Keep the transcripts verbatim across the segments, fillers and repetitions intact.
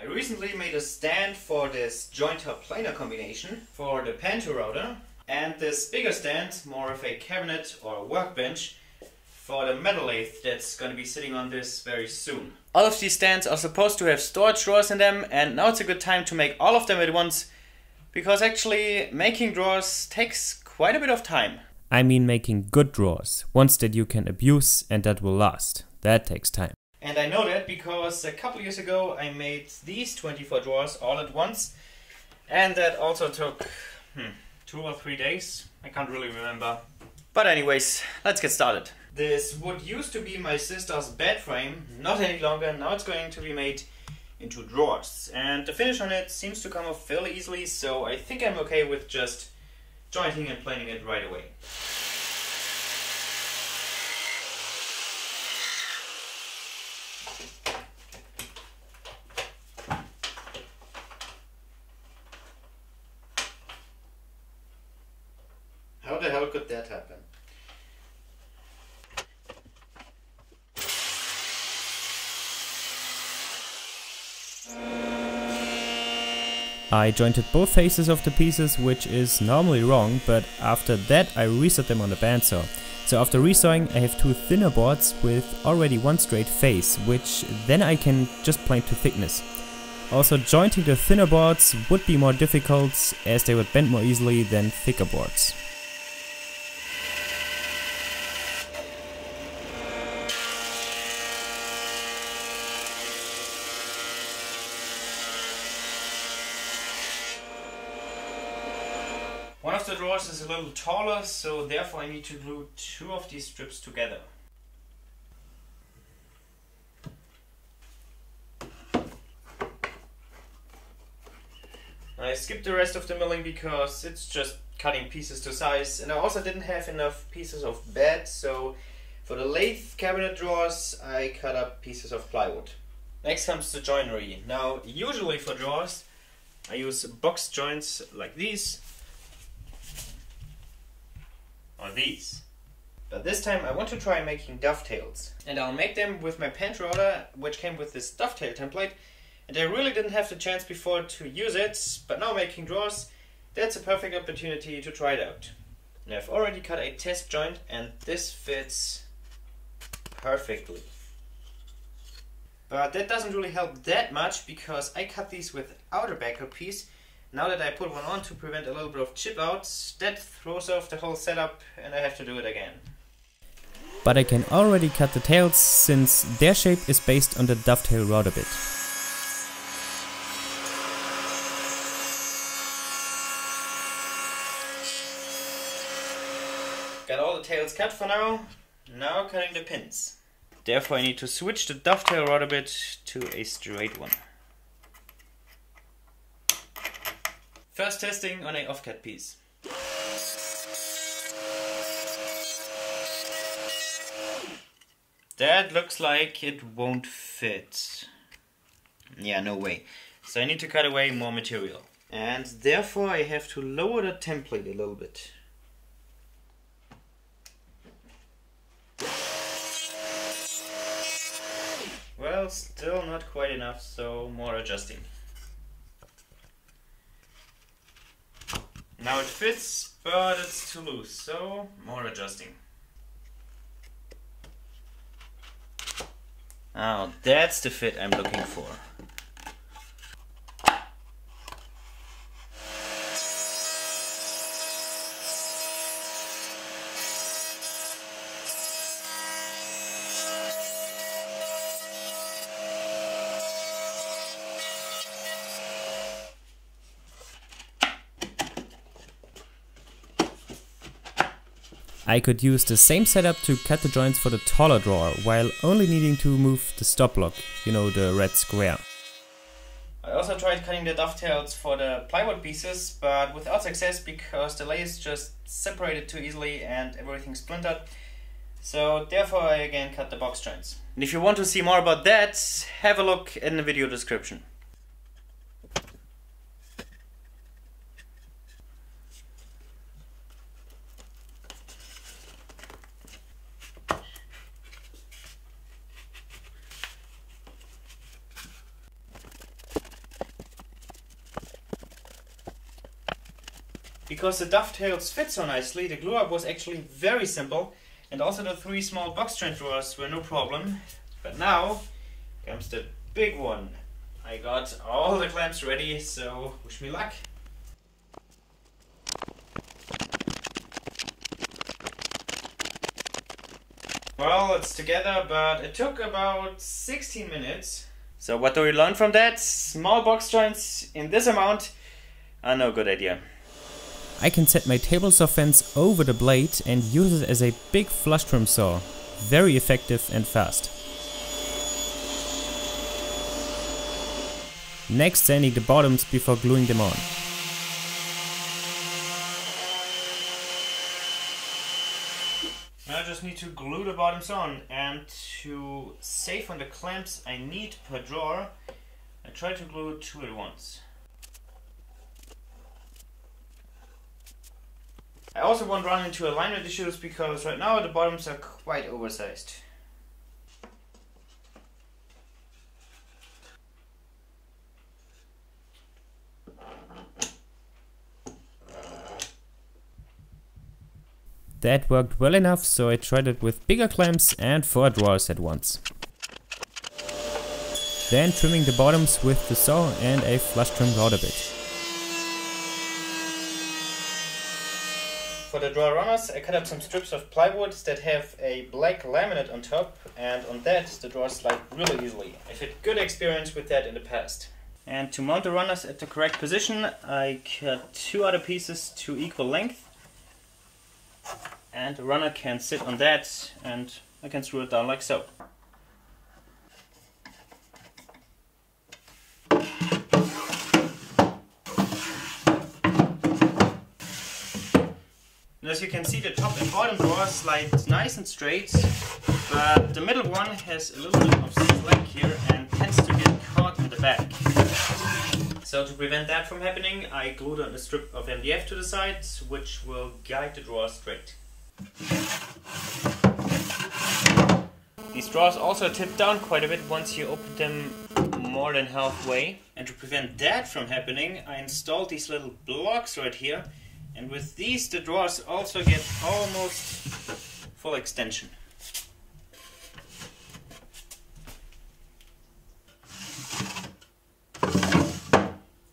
I recently made a stand for this jointer planer combination for the Pantorouter, and this bigger stand, more of a cabinet or workbench, for the metal lathe that's going to be sitting on this very soon. All of these stands are supposed to have storage drawers in them, and now it's a good time to make all of them at once, because actually making drawers takes quite a bit of time. I mean making good drawers, ones that you can abuse and that will last. That takes time. And I know that because a couple years ago I made these twenty-four drawers all at once, and that also took hmm, two or three days. I can't really remember. But anyways, let's get started. This would used to be my sister's bed frame, not any longer. Now it's going to be made into drawers. And the finish on it seems to come off fairly easily, so I think I'm okay with just jointing and planing it right away. How the hell could that happen? I jointed both faces of the pieces, which is normally wrong, but after that I resawed them on the bandsaw. So after resawing I have two thinner boards with already one straight face, which then I can just plane to thickness. Also, jointing the thinner boards would be more difficult as they would bend more easily than thicker boards. One of the drawers is a little taller, so therefore I need to glue two of these strips together. I skipped the rest of the milling because it's just cutting pieces to size, and I also didn't have enough pieces of bed, so for the lathe cabinet drawers I cut up pieces of plywood. Next comes the joinery. Now, usually for drawers I use box joints like these. Or these. But this time I want to try making dovetails. And I'll make them with my Pantorouter, which came with this dovetail template. And I really didn't have the chance before to use it, but now making drawers, that's a perfect opportunity to try it out. And I've already cut a test joint, and this fits perfectly. But that doesn't really help that much, because I cut these without a backer piece. Now that I put one on to prevent a little bit of chip out, that throws off the whole setup and I have to do it again. But I can already cut the tails since their shape is based on the dovetail router bit. Got all the tails cut for now, now cutting the pins. Therefore I need to switch the dovetail router bit to a straight one. First testing on a offcut piece. That looks like it won't fit. Yeah, no way. So I need to cut away more material. And therefore I have to lower the template a little bit. Well, still not quite enough, so more adjusting. Now it fits, but it's too loose, so more adjusting. Oh, that's the fit I'm looking for. I could use the same setup to cut the joints for the taller drawer, while only needing to move the stop block, you know, the red square. I also tried cutting the dovetails for the plywood pieces, but without success because the layers just separated too easily and everything splintered. So therefore I again cut the box joints. And if you want to see more about that, have a look in the video description. Because the dovetails fit so nicely, the glue up was actually very simple, and also the three small box trend drawers were no problem. But now comes the big one. I got all the clamps ready, so wish me luck. Well, it's together, but it took about sixteen minutes. So what do we learn from that? Small box joints in this amount are no good idea. I can set my table saw fence over the blade and use it as a big flush trim saw. Very effective and fast. Next, sanding the bottoms before gluing them on. Now I just need to glue the bottoms on, and to save on the clamps I need per drawer, I try to glue two at once. I also won't run into alignment issues because right now the bottoms are quite oversized. That worked well enough, so I tried it with bigger clamps and four drawers at once. Then trimming the bottoms with the saw and a flush trim router bit. For the drawer runners, I cut up some strips of plywood that have a black laminate on top, and on that the drawers slide really easily. I've had good experience with that in the past. And to mount the runners at the correct position, I cut two other pieces to equal length. And the runner can sit on that, and I can screw it down like so. And as you can see, the top and bottom drawer slides nice and straight, but the middle one has a little bit of slack here and tends to get caught in the back. So to prevent that from happening, I glued on a strip of M D F to the side, which will guide the drawer straight. These drawers also tip down quite a bit once you open them more than halfway. And to prevent that from happening, I installed these little blocks right here. And with these, the drawers also get almost full extension.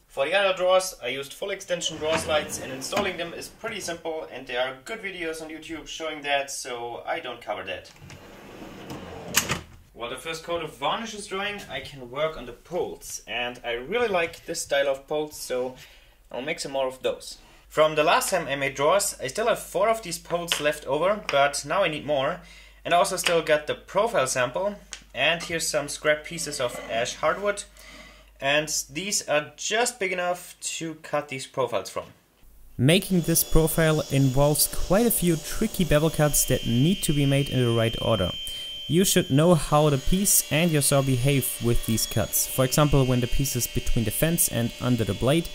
For the other drawers, I used full extension drawer slides, and installing them is pretty simple, and there are good videos on YouTube showing that, so I don't cover that. While the first coat of varnish is drying, I can work on the poles, and I really like this style of poles, so I'll make some more of those. From the last time I made drawers, I still have four of these poles left over, but now I need more. And I also still got the profile sample, and here's some scrap pieces of ash hardwood. And these are just big enough to cut these profiles from. Making this profile involves quite a few tricky bevel cuts that need to be made in the right order. You should know how the piece and your saw behave with these cuts. For example, when the piece is between the fence and under the blade,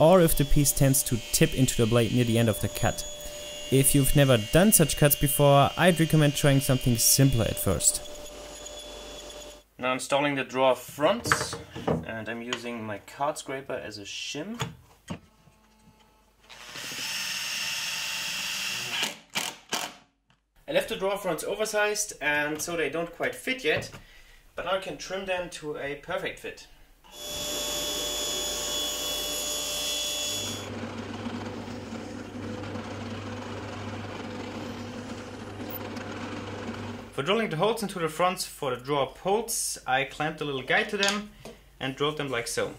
or if the piece tends to tip into the blade near the end of the cut. If you've never done such cuts before, I'd recommend trying something simpler at first. Now I'm installing the drawer fronts, and I'm using my card scraper as a shim. I left the drawer fronts oversized, and so they don't quite fit yet, but now I can trim them to a perfect fit. For drilling the holes into the fronts for the drawer poles, I clamped a little guide to them and drilled them like so.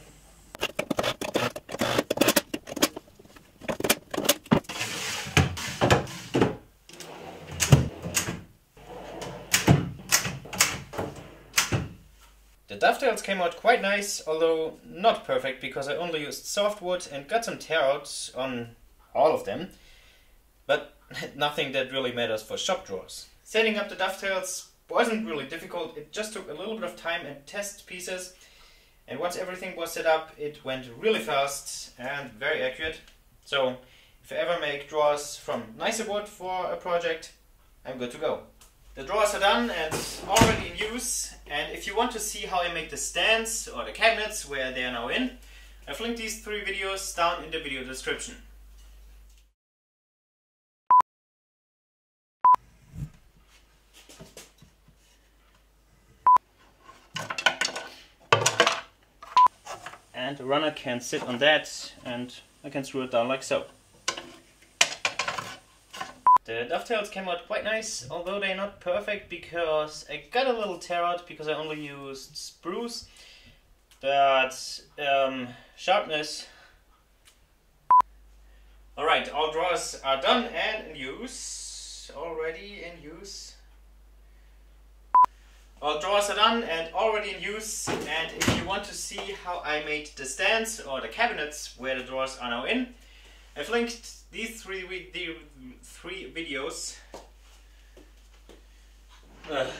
The dovetails came out quite nice, although not perfect because I only used softwood and got some tear outs on all of them, but nothing that really matters for shop drawers. Setting up the dovetails wasn't really difficult, it just took a little bit of time and test pieces, and once everything was set up it went really fast and very accurate. So if I ever make drawers from nicer wood for a project, I'm good to go. The drawers are done and already in use, and if you want to see how I make the stands or the cabinets where they are now in, I've linked these three videos down in the video description. and the runner can sit on that and I can screw it down like so. The dovetails came out quite nice, although they're not perfect because I got a little tear out because I only used spruce, but um, sharpness. Alright, all drawers are done and in use, already in use. All drawers are done and already in use, and if you want to see how I made the stands or the cabinets where the drawers are now in, I've linked these three, the three videos. Ugh.